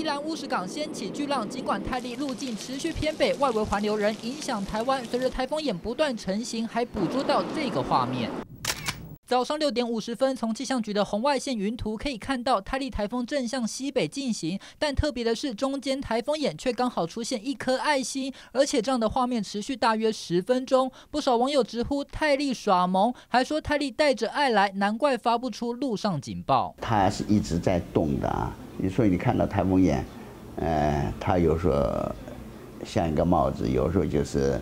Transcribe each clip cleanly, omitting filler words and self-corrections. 宜兰乌石港掀起巨浪，尽管泰利路径持续偏北，外围环流仍影响台湾。随着台风眼不断成型，还捕捉到这个画面。 早上6点50分，从气象局的红外线云图可以看到，泰利台风正向西北进行。但特别的是，中间台风眼却刚好出现一颗爱心，而且这样的画面持续大约10分钟。不少网友直呼泰利耍萌，还说泰利带着爱来，难怪发不出路上警报。它是一直在动的啊，所以你看到台风眼，它有时候像一个帽子，有时候就是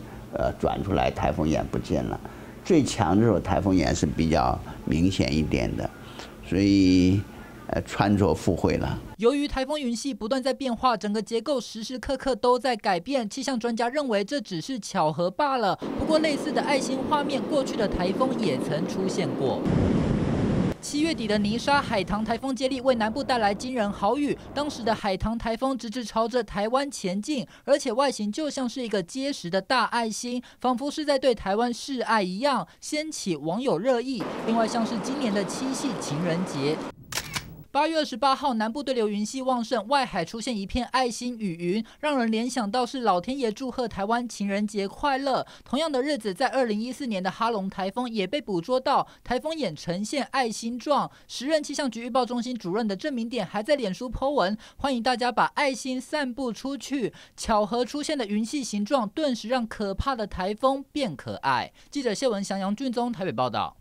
转出来，台风眼不见了。 最强的时候，台风眼是比较明显一点的，所以穿着附会了。由于台风云系不断在变化，整个结构时时刻刻都在改变。气象专家认为这只是巧合罢了。不过，类似的爱心画面，过去的台风也曾出现过。 7月底的泥沙海棠台风接力为南部带来惊人豪雨。当时的海棠台风直直朝着台湾前进，而且外形就像是一个结实的大爱心，仿佛是在对台湾示爱一样，掀起网友热议。另外，像是今年的七夕情人节。 8月28号，南部对流云系旺盛，外海出现一片爱心雨云，让人联想到是老天爷祝贺台湾情人节快乐。同样的日子，在2014年的哈龙台风也被捕捉到，台风眼呈现爱心状。时任气象局预报中心主任的郑明典还在脸书 po 文，欢迎大家把爱心散布出去。巧合出现的云系形状，顿时让可怕的台风变可爱。记者谢文祥、杨俊宗台北报道。